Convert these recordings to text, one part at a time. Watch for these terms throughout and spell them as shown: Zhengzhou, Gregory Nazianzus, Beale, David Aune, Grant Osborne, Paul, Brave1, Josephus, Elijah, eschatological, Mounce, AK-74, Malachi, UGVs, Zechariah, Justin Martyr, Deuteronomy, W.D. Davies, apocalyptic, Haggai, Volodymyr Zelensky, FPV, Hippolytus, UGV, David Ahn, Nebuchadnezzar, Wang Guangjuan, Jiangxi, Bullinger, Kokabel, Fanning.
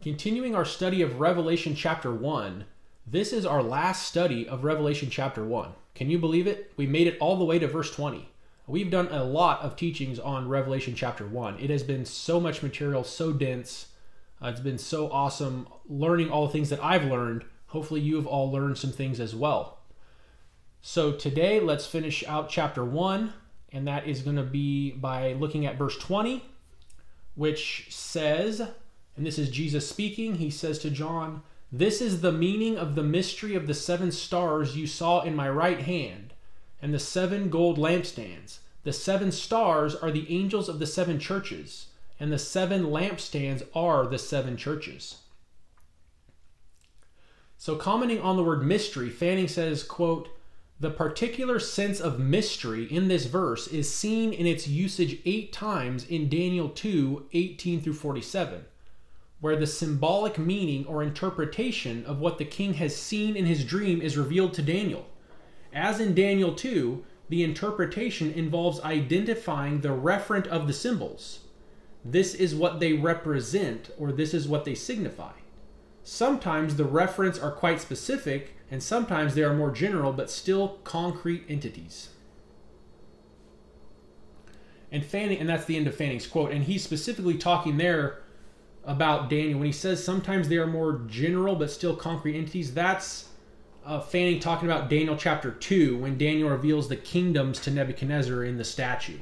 Continuing our study of Revelation chapter 1, this is our last study of Revelation chapter 1. Can you believe it? We made it all the way to verse 20. We've done a lot of teachings on Revelation chapter 1. It has been so much material, so dense. It's been so awesome learning all the things that I've learned. Hopefully you've all learned some things as well. So today, let's finish out chapter 1, and that is going to be by looking at verse 20, which says, and this is Jesus speaking, he says to John, "This is the meaning of the mystery of the 7 stars you saw in my right hand, and the 7 gold lampstands. The 7 stars are the angels of the 7 churches, and the 7 lampstands are the 7 churches." So commenting on the word mystery, Fanning says, quote, "The particular sense of mystery in this verse is seen in its usage 8 times in Daniel 2:18 through 47, where the symbolic meaning or interpretation of what the king has seen in his dream is revealed to Daniel. As in Daniel 2, the interpretation involves identifying the referent of the symbols. This is what they represent, or this is what they signify. Sometimes the referents are quite specific, and sometimes they are more general, but still concrete entities." And Fanning, and that's the end of Fanning's quote, and he's specifically talking there about Daniel. When he says sometimes they are more general but still concrete entities, that's Fanning talking about Daniel chapter 2 when Daniel reveals the kingdoms to Nebuchadnezzar in the statue.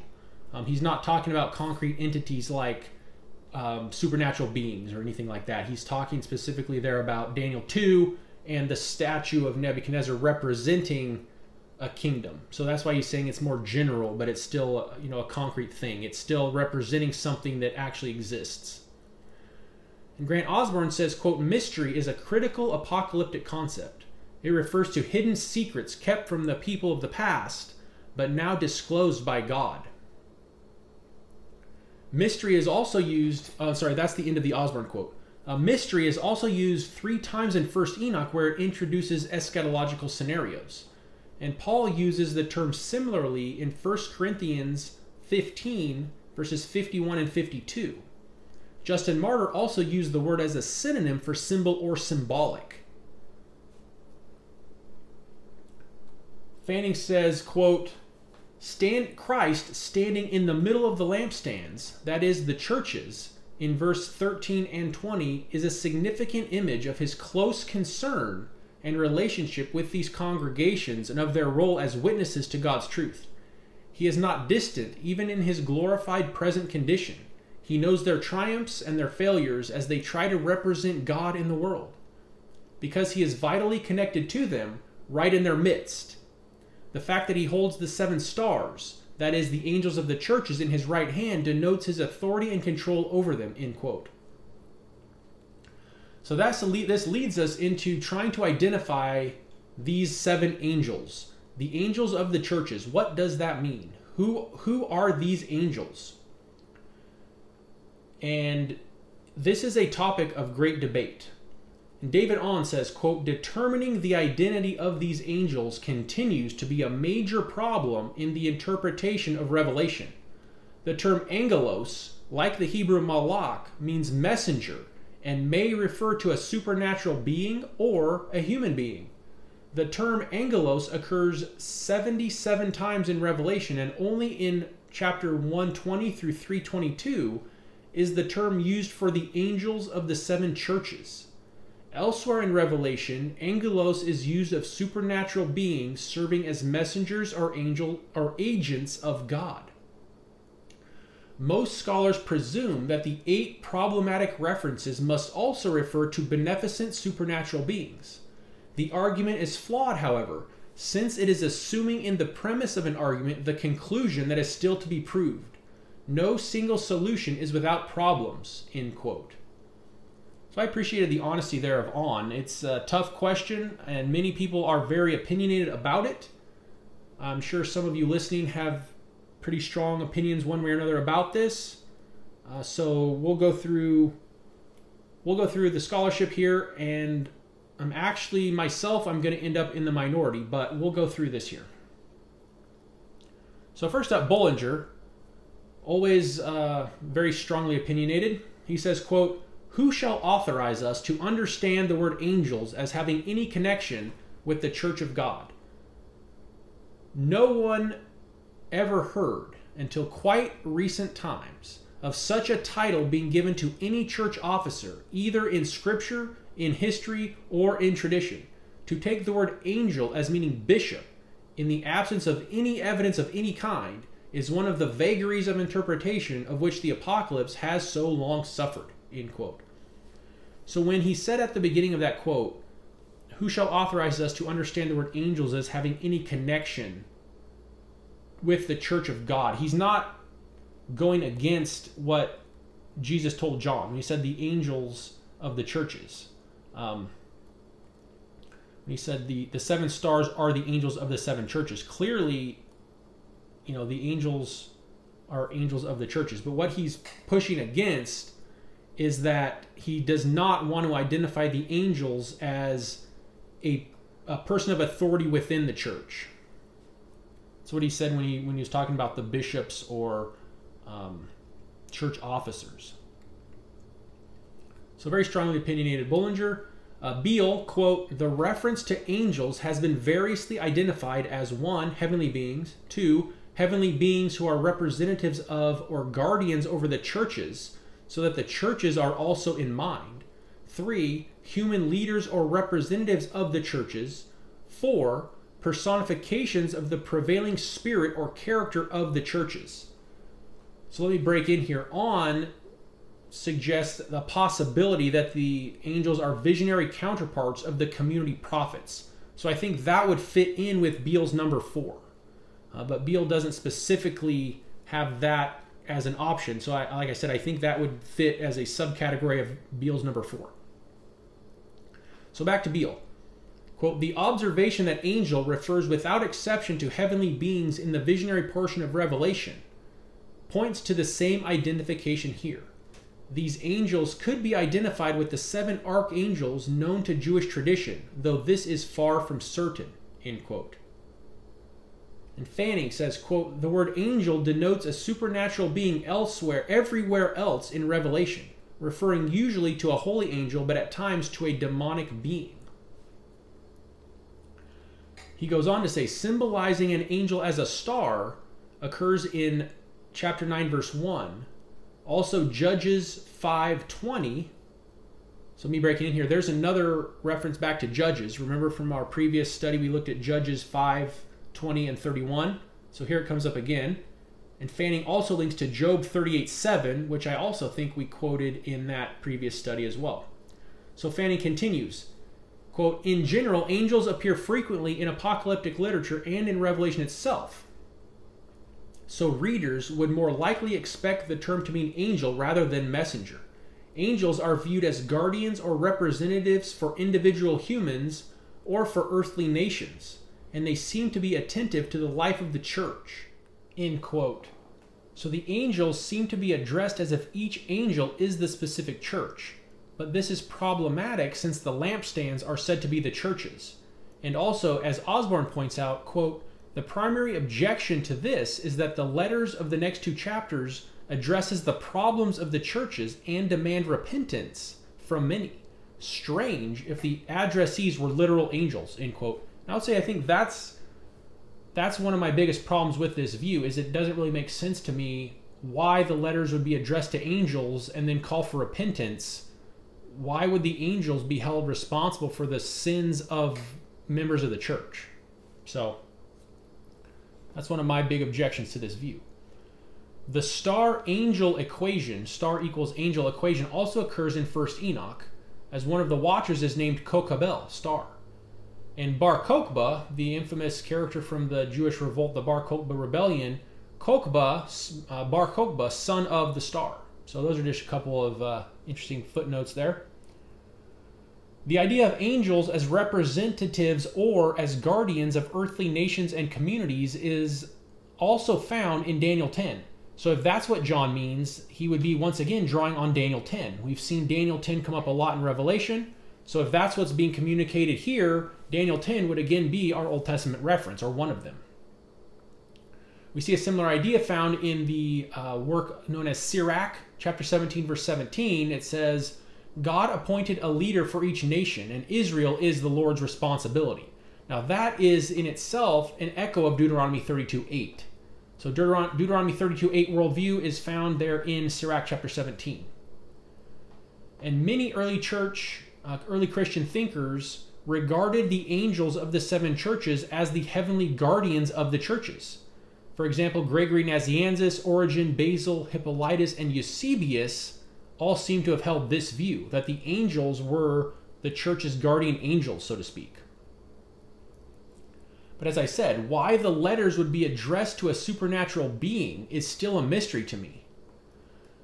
He's not talking about concrete entities like supernatural beings or anything like that. He's talking specifically there about Daniel 2 and the statue of Nebuchadnezzar representing a kingdom. So that's why he's saying it's more general, but it's still, you know, a concrete thing. It's still representing something that actually exists. And Grant Osborne says, quote, "Mystery is a critical apocalyptic concept. It refers to hidden secrets kept from the people of the past, but now disclosed by God." Mystery is also used, that's the end of the Osborne quote. Mystery is also used 3 times in First Enoch, where it introduces eschatological scenarios. And Paul uses the term similarly in 1 Corinthians 15, verses 51 and 52. Justin Martyr also used the word as a synonym for symbol or symbolic. Fanning says, quote, "Christ standing in the middle of the lampstands, that is, the churches, in verse 13 and 20, is a significant image of his close concern and relationship with these congregations and of their role as witnesses to God's truth. He is not distant, even in his glorified present condition. He knows their triumphs and their failures as they try to represent God in the world, because he is vitally connected to them, right in their midst. The fact that he holds the 7 stars, that is, the angels of the churches, in his right hand denotes his authority and control over them," end quote. So this leads us into trying to identify these 7 angels, the angels of the churches. What does that mean? Who are these angels? And this is a topic of great debate. And David Ahn says, quote, "Determining the identity of these angels continues to be a major problem in the interpretation of Revelation. The term angelos, like the Hebrew malach, means messenger and may refer to a supernatural being or a human being. The term angelos occurs 77 times in Revelation, and only in chapter 120 through 322 is the term used for the angels of the 7 churches. Elsewhere in Revelation, angelos is used of supernatural beings serving as messengers or angel or agents of God. Most scholars presume that the 8 problematic references must also refer to beneficent supernatural beings. The argument is flawed, however, since it is assuming in the premise of an argument the conclusion that is still to be proved. No single solution is without problems," end quote. So I appreciated the honesty there of On. It's a tough question, and many people are very opinionated about it. I'm sure some of you listening have pretty strong opinions one way or another about this. So we'll go through the scholarship here, and I'm actually, myself, I'm going to end up in the minority, but we'll go through this here. So first up, Bullinger. Always very strongly opinionated. He says, quote, Who shall authorize us to understand the word angels as having any connection with the church of God? No one ever heard until quite recent times of such a title being given to any church officer, either in scripture, in history, or in tradition. To take the word angel as meaning bishop in the absence of any evidence of any kind is one of the vagaries of interpretation of which the apocalypse has so long suffered, end quote. So when he said at the beginning of that quote, who shall authorize us to understand the word angels as having any connection with the church of God, he's not going against what Jesus told John. He said the angels of the churches. He said the seven stars are the angels of the seven churches. Clearly, you know, the angels are angels of the churches. But what he's pushing against is that he does not want to identify the angels as a person of authority within the church. That's what he said when he was talking about the bishops or church officers. So very strongly opinionated Bullinger. Beale, quote, the reference to angels has been variously identified as one, heavenly beings, two, heavenly beings who are representatives of or guardians over the churches, so that the churches are also in mind, three, human leaders or representatives of the churches, four, personifications of the prevailing spirit or character of the churches. So let me break in here. On suggests the possibility that the angels are visionary counterparts of the community prophets. So I think that would fit in with Beale's number 4. But Beale doesn't specifically have that as an option. So like I said, I think that would fit as a subcategory of Beale's number 4. So back to Beale. Quote, the observation that angel refers without exception to heavenly beings in the visionary portion of Revelation points to the same identification here. These angels could be identified with the 7 archangels known to Jewish tradition, though this is far from certain, end quote. And Fanning says, quote, the word angel denotes a supernatural being everywhere else in Revelation, referring usually to a holy angel, but at times to a demonic being. He goes on to say, symbolizing an angel as a star occurs in chapter 9, verse 1, also, Judges 5:20. So me breaking in here, there's another reference back to Judges. Remember from our previous study, we looked at Judges 5:20 and 31. So here it comes up again. And Fanning also links to Job 38:7, which I also think we quoted in that previous study as well. So Fanning continues, quote, in general, angels appear frequently in apocalyptic literature and in Revelation itself. So readers would more likely expect the term to mean angel rather than messenger. Angels are viewed as guardians or representatives for individual humans or for earthly nations, and they seem to be attentive to the life of the church, end quote. So the angels seem to be addressed as if each angel is the specific church, but this is problematic since the lampstands are said to be the churches. And also, as Osborne points out, quote, the primary objection to this is that the letters of the next 2 chapters addresses the problems of the churches and demand repentance from many. Strange if the addressees were literal angels, end quote. And I would say I think that's one of my biggest problems with this view, is it doesn't really make sense to me why the letters would be addressed to angels and then call for repentance. Why would the angels be held responsible for the sins of members of the church? So that's one of my big objections to this view. The star-angel equation, star equals angel equation, also occurs in First Enoch, as one of the watchers is named Kokabel, star. And Bar Kokhba, the infamous character from the Jewish revolt, the Bar Kokhba rebellion, Bar Kokhba, son of the star. So those are just a couple of interesting footnotes there. The idea of angels as representatives or as guardians of earthly nations and communities is also found in Daniel 10. So if that's what John means, he would be once again drawing on Daniel 10. We've seen Daniel 10 come up a lot in Revelation. So if that's what's being communicated here, Daniel 10 would again be our Old Testament reference, or one of them. We see a similar idea found in the work known as Sirach, chapter 17, verse 17. It says, God appointed a leader for each nation, and Israel is the Lord's responsibility. Now that is in itself an echo of Deuteronomy 32:8. So Deuteronomy 32:8 worldview is found there in Sirach chapter 17. And many early Christian thinkers regarded the angels of the seven churches as the heavenly guardians of the churches. For example, Gregory Nazianzus, Origen, Basil, Hippolytus, and Eusebius all seem to have held this view, that the angels were the church's guardian angels, so to speak. But as I said, why the letters would be addressed to a supernatural being is still a mystery to me.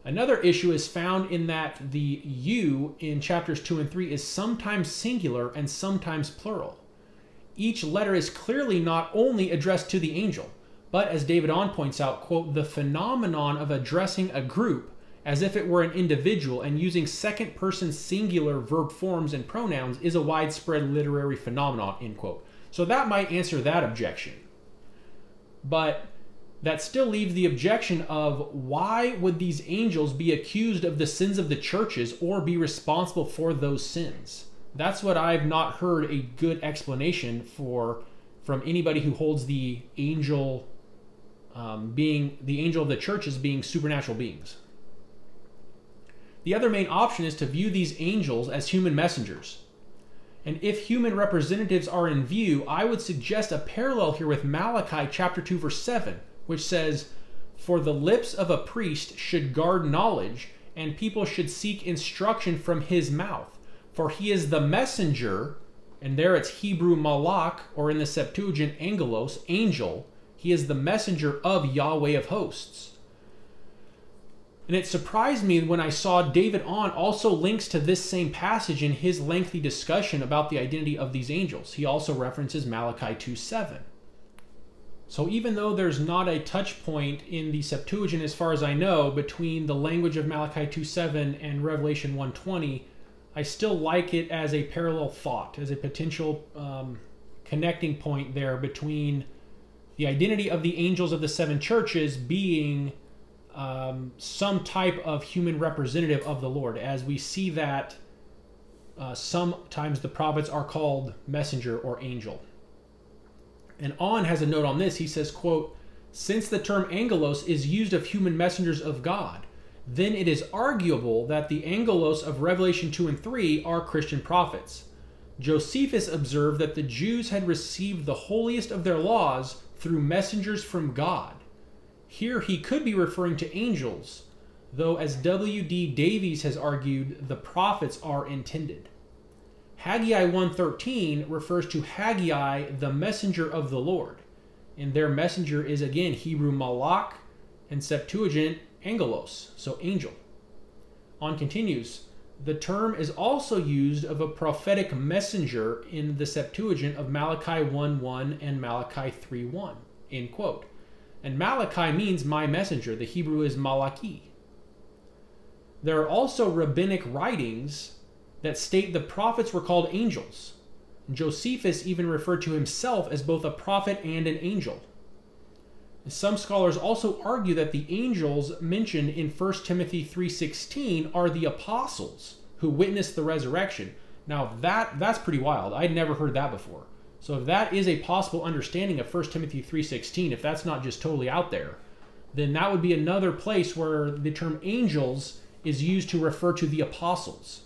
Another issue is found in that the you in chapters 2 and 3 is sometimes singular and sometimes plural. Each letter is clearly not only addressed to the angel, but as David Ahn points out, quote, the phenomenon of addressing a group as if it were an individual and using second person singular verb forms and pronouns is a widespread literary phenomenon, end quote. So that might answer that objection. But that still leaves the objection of why would these angels be accused of the sins of the churches or be responsible for those sins? That's what I've not heard a good explanation for from anybody who holds the angel of the churches being supernatural beings. The other main option is to view these angels as human messengers. And if human representatives are in view, I would suggest a parallel here with Malachi chapter 2 verse 7, which says, for the lips of a priest should guard knowledge, and people should seek instruction from his mouth. For he is the messenger, and there it's Hebrew malach, or in the Septuagint angelos, angel. He is the messenger of Yahweh of hosts. And it surprised me when I saw David Ahn also links to this same passage in his lengthy discussion about the identity of these angels. He also references Malachi 2:7. So even though there's not a touch point in the Septuagint, as far as I know, between the language of Malachi 2:7 and Revelation 1:20, I still like it as a parallel thought, as a potential connecting point there between the identity of the angels of the seven churches being some type of human representative of the Lord, as we see that sometimes the prophets are called messenger or angel. And Ahn has a note on this. He says, quote, since the term angelos is used of human messengers of God, then it is arguable that the angelos of Revelation 2 and 3 are Christian prophets. Josephus observed that the Jews had received the holiest of their laws through messengers from God. Here he could be referring to angels, though as W.D. Davies has argued, the prophets are intended. Haggai 1:13 refers to Haggai, the messenger of the Lord, and their messenger is again Hebrew malach and Septuagint angelos, so angel. On continues, the term is also used of a prophetic messenger in the Septuagint of Malachi 1:1 and Malachi 3:1, end quote. And Malachi means my messenger. The Hebrew is Malachi. There are also rabbinic writings that state the prophets were called angels. Josephus even referred to himself as both a prophet and an angel. Some scholars also argue that the angels mentioned in 1 Timothy 3:16 are the apostles who witnessed the resurrection. Now that's pretty wild. I'd never heard that before. So if that is a possible understanding of 1 Timothy 3:16, if that's not just totally out there, then that would be another place where the term angels is used to refer to the apostles.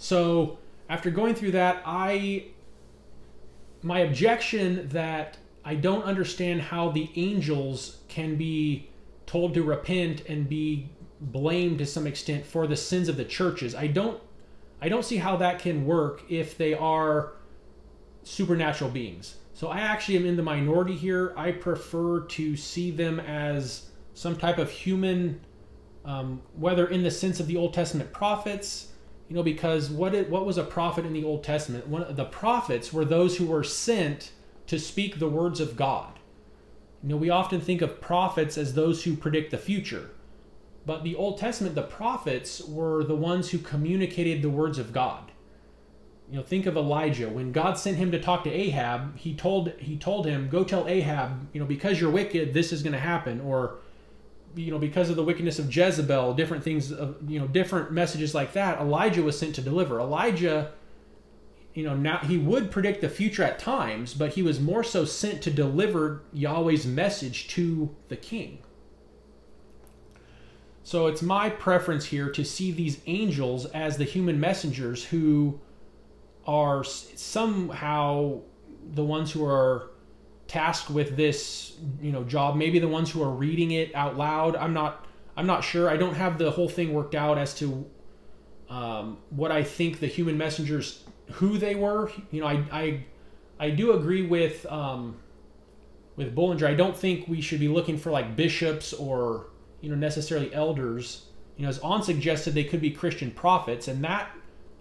So after going through that, my objection that I don't understand how the angels can be told to repent and be blamed to some extent for the sins of the churches. I don't see how that can work if they are supernatural beings. So I actually am in the minority here. I prefer to see them as some type of human, whether in the sense of the Old Testament prophets, you know, because what was a prophet in the Old Testament? The prophets were those who were sent to speak the words of God. You know, we often think of prophets as those who predict the future, but the Old Testament, the prophets were the ones who communicated the words of God. You know, think of Elijah. When God sent him to talk to Ahab, he told him, go tell Ahab, you know, because you're wicked, this is going to happen. Or, because of the wickedness of Jezebel, different things, different messages like that, Elijah was sent to deliver. Elijah, now he would predict the future at times, but he was more so sent to deliver Yahweh's message to the king. So it's my preference here to see these angels as the human messengers who are somehow the ones who are tasked with this, job. Maybe the ones who are reading it out loud. I'm not sure. I don't have the whole thing worked out as to what I think the human messengers, who they were. I do agree with Bullinger. I don't think we should be looking for like bishops or necessarily elders. As Ahn suggested, they could be Christian prophets, and that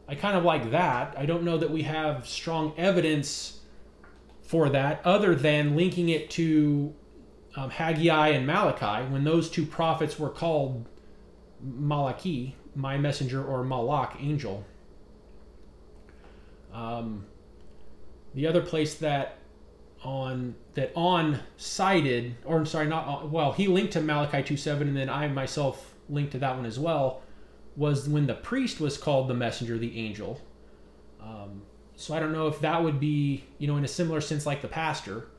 I kind of like that. I don't know that we have strong evidence for that other than linking it to Haggai and Malachi, when those two prophets were called Malachi, my messenger, or Malach, angel. The other place that Ahn cited, or I'm sorry, not Ahn, well, he linked to Malachi 2:7, and then I myself linked to that one as well, was when the priest was called the messenger, the angel. So I don't know if that would be, in a similar sense like the pastor.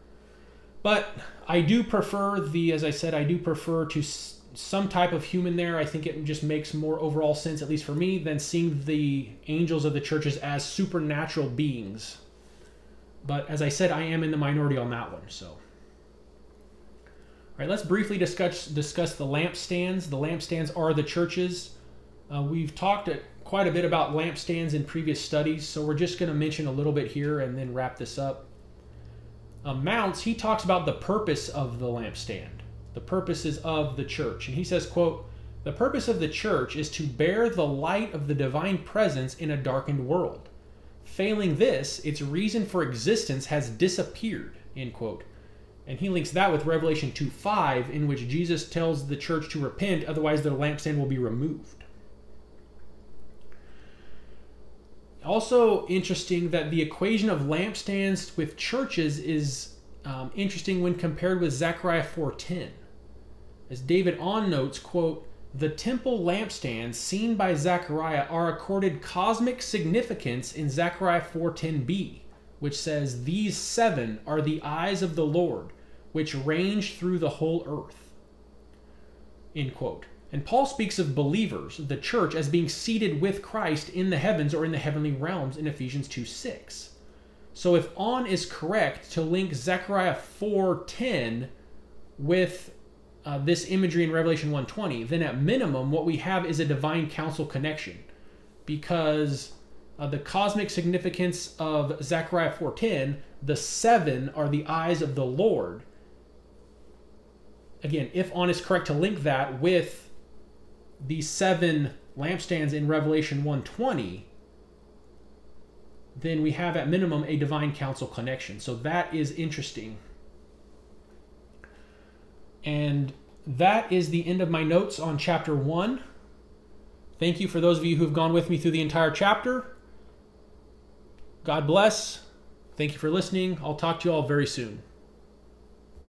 But I do prefer as I said, I do prefer to some type of human there. I think it just makes more overall sense, at least for me, than seeing the angels of the churches as supernatural beings. But as I said, I am in the minority on that one. So, all right, let's briefly discuss the lampstands. The lampstands are the churches. We've talked quite a bit about lampstands in previous studies, so we're just going to mention a little bit here and then wrap this up. Mounce, he talks about the purpose of the lampstand, the purposes of the church. And he says, quote, "The purpose of the church is to bear the light of the divine presence in a darkened world. Failing this, its reason for existence has disappeared," end quote. And he links that with Revelation 2:5, in which Jesus tells the church to repent, otherwise their lampstand will be removed. Also interesting that the equation of lampstands with churches is interesting when compared with Zechariah 4:10. As David Ahn notes, quote, "The temple lampstands seen by Zechariah are accorded cosmic significance in Zechariah 4:10b, which says, 'These seven are the eyes of the Lord, which range through the whole earth,'" end quote. And Paul speaks of believers, the church, as being seated with Christ in the heavens or in the heavenly realms in Ephesians 2:6. So if Ahn is correct to link Zechariah 4:10 with this imagery in Revelation 1:20, then at minimum what we have is a divine council connection, because the cosmic significance of Zechariah 4:10, the seven are the eyes of the Lord. Again, if Ahn is correct to link that with the seven lampstands in Revelation 1:20, then we have at minimum a divine council connection. So that is interesting. And that is the end of my notes on chapter 1. Thank you for those of you who have gone with me through the entire chapter. God bless. Thank you for listening. I'll talk to you all very soon.